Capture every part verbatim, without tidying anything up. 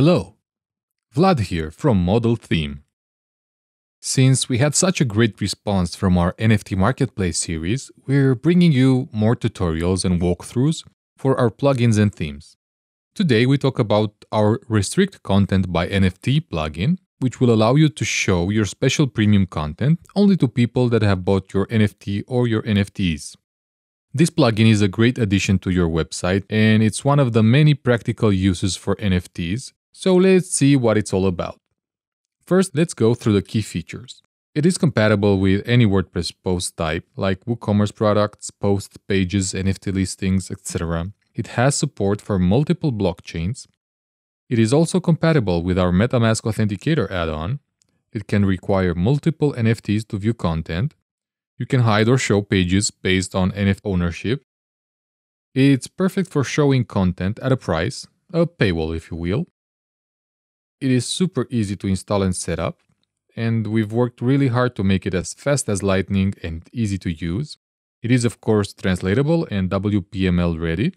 Hello, Vlad here from Model Theme. Since we had such a great response from our N F T Marketplace series, we're bringing you more tutorials and walkthroughs for our plugins and themes. Today we talk about our Restrict Content by N F T plugin, which will allow you to show your special premium content only to people that have bought your N F T or your N F Ts. This plugin is a great addition to your website and it's one of the many practical uses for N F Ts, so let's see what it's all about. First, let's go through the key features. It is compatible with any WordPress post type, like WooCommerce products, posts, pages, N F T listings, et cetera. It has support for multiple blockchains. It is also compatible with our MetaMask Authenticator add-on. It can require multiple N F Ts to view content. You can hide or show pages based on N F T ownership. It's perfect for showing content at a price, a paywall if you will. It is super easy to install and set up, and we've worked really hard to make it as fast as lightning and easy to use. It is of course translatable and W P M L ready.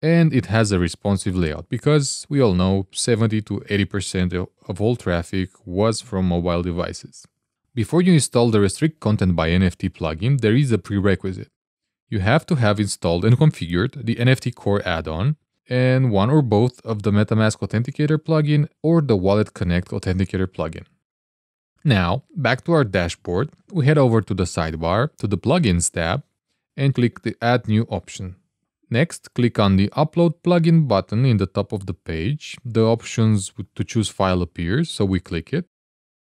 And it has a responsive layout, because we all know seventy to eighty percent of all traffic was from mobile devices. Before you install the Restrict Content by N F T plugin, there is a prerequisite. You have to have installed and configured the N F T Core add-on and one or both of the MetaMask Authenticator plugin or the Wallet Connect Authenticator plugin. Now, back to our dashboard, we head over to the sidebar, to the Plugins tab, and click the Add New option. Next, click on the Upload Plugin button in the top of the page. The options to choose file appears, so we click it.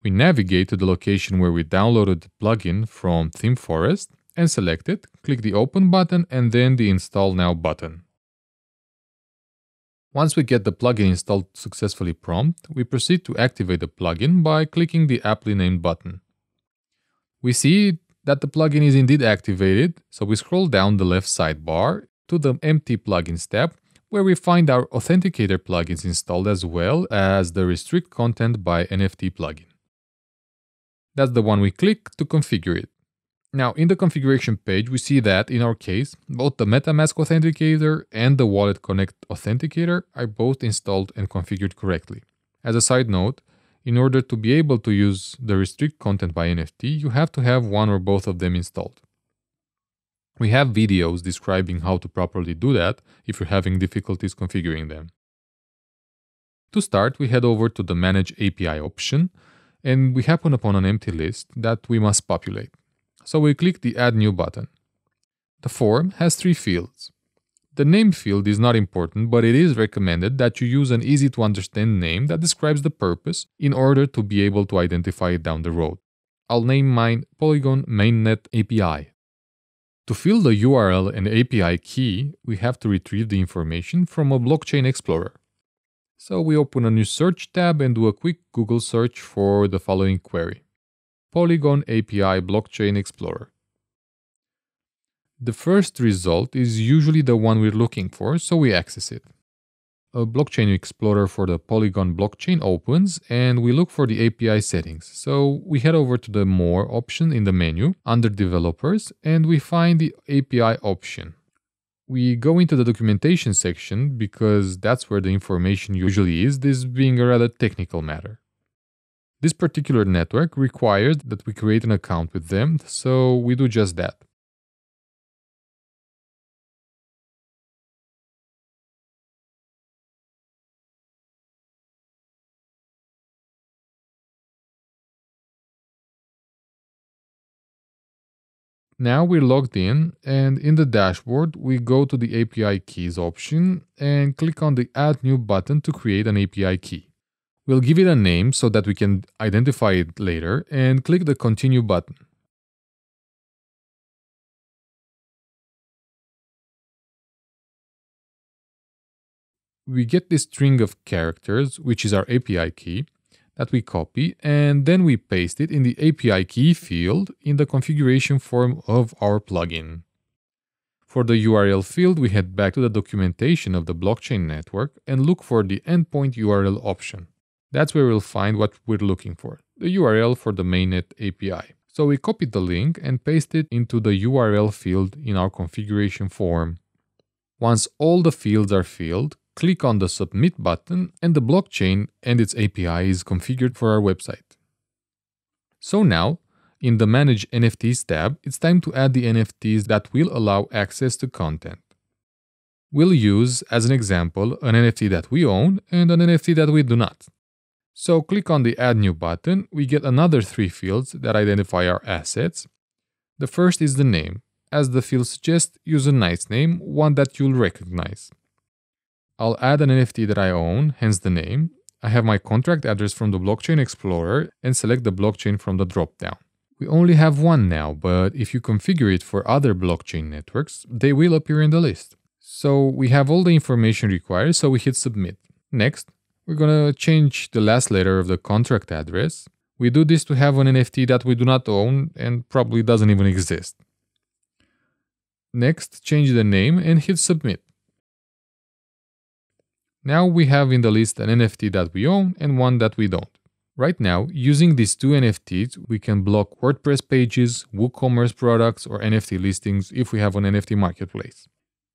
We navigate to the location where we downloaded the plugin from ThemeForest and select it. Click the Open button and then the Install Now button. Once we get the plugin installed successfully prompt, we proceed to activate the plugin by clicking the Aptly Named button. We see that the plugin is indeed activated, so we scroll down the left sidebar to the Empty Plugins tab, where we find our Authenticator plugins installed as well as the Restrict Content by N F T plugin. That's the one we click to configure it. Now, in the configuration page, we see that, in our case, both the MetaMask Authenticator and the Wallet Connect Authenticator are both installed and configured correctly. As a side note, in order to be able to use the Restrict Content by N F T, you have to have one or both of them installed. We have videos describing how to properly do that if you're having difficulties configuring them. To start, we head over to the Manage A P I option, and we happen upon an empty list that we must populate. So we click the Add New button. The form has three fields. The name field is not important, but it is recommended that you use an easy-to-understand name that describes the purpose in order to be able to identify it down the road. I'll name mine Polygon Mainnet A P I. To fill the U R L and A P I key, we have to retrieve the information from a blockchain explorer. So we open a new search tab and do a quick Google search for the following query: Polygon A P I Blockchain Explorer. The first result is usually the one we're looking for, so we access it. A blockchain explorer for the Polygon blockchain opens and we look for the A P I settings. So we head over to the More option in the menu under Developers and we find the A P I option. We go into the documentation section because that's where the information usually is, this being a rather technical matter. This particular network requires that we create an account with them, so we do just that. Now we're logged in, and in the dashboard, we go to the A P I Keys option and click on the Add New button to create an A P I key. We'll give it a name so that we can identify it later and click the Continue button. We get this string of characters, which is our A P I key, that we copy and then we paste it in the A P I key field in the configuration form of our plugin. For the U R L field, we head back to the documentation of the blockchain network and look for the endpoint U R L option. That's where we'll find what we're looking for, the U R L for the mainnet A P I. So we copy the link and paste it into the U R L field in our configuration form. Once all the fields are filled, click on the Submit button, and the blockchain and its A P I is configured for our website. So now, in the Manage N F Ts tab, it's time to add the N F Ts that will allow access to content. We'll use, as an example, an N F T that we own and an N F T that we do not. So click on the Add New button, we get another three fields that identify our assets. The first is the name. As the field suggests, use a nice name, one that you'll recognize. I'll add an N F T that I own, hence the name. I have my contract address from the Blockchain Explorer and select the blockchain from the dropdown. We only have one now, but if you configure it for other blockchain networks, they will appear in the list. So we have all the information required, so we hit Submit. Next, we're gonna change the last letter of the contract address. We do this to have an N F T that we do not own and probably doesn't even exist. Next, change the name and hit Submit. Now we have in the list an N F T that we own and one that we don't. Right now, using these two N F Ts, we can block WordPress pages, WooCommerce products, or N F T listings if we have an N F T marketplace.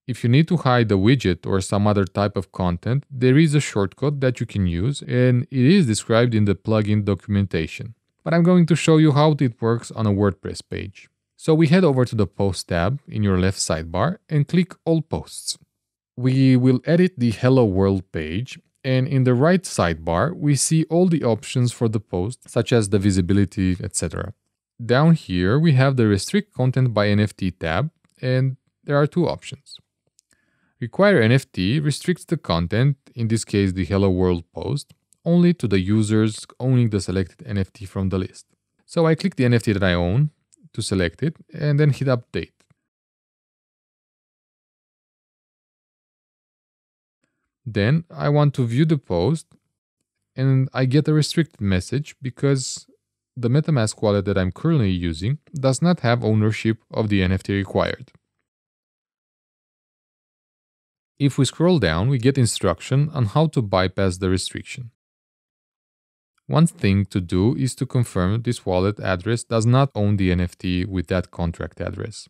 If you need to hide a widget or some other type of content, there is a shortcut that you can use, and it is described in the plugin documentation. But I'm going to show you how it works on a WordPress page. So we head over to the Post tab in your left sidebar and click All Posts. We will edit the Hello World page, and in the right sidebar, we see all the options for the post, such as the visibility, et cetera. Down here, we have the Restrict Content by N F T tab, and there are two options. Require N F T restricts the content, in this case the Hello World post, only to the users owning the selected N F T from the list. So I click the N F T that I own to select it, and then hit Update. Then I want to view the post, and I get a restricted message because the MetaMask wallet that I'm currently using does not have ownership of the N F T required. If we scroll down, we get instruction on how to bypass the restriction. One thing to do is to confirm this wallet address does not own the N F T with that contract address.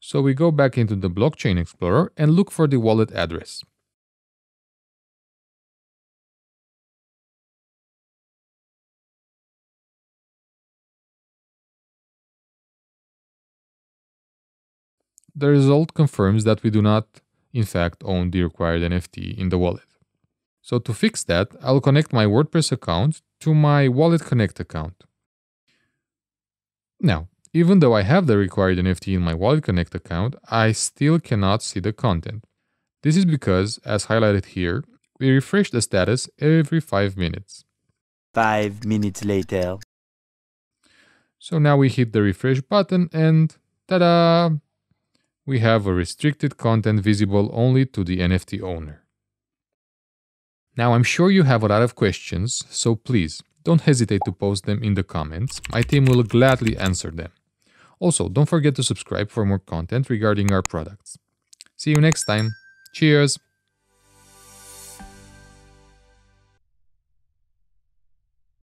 So we go back into the Blockchain Explorer and look for the wallet address. The result confirms that we do not, in fact, own the required N F T in the wallet. So to fix that, I'll connect my WordPress account to my Wallet Connect account. Now, even though I have the required N F T in my Wallet Connect account, I still cannot see the content. This is because, as highlighted here, we refresh the status every five minutes. Five minutes later. So now we hit the refresh button and ta-da! We have a restricted content visible only to the N F T owner. Now, I'm sure you have a lot of questions, so please don't hesitate to post them in the comments. My team will gladly answer them. Also, don't forget to subscribe for more content regarding our products. See you next time. Cheers!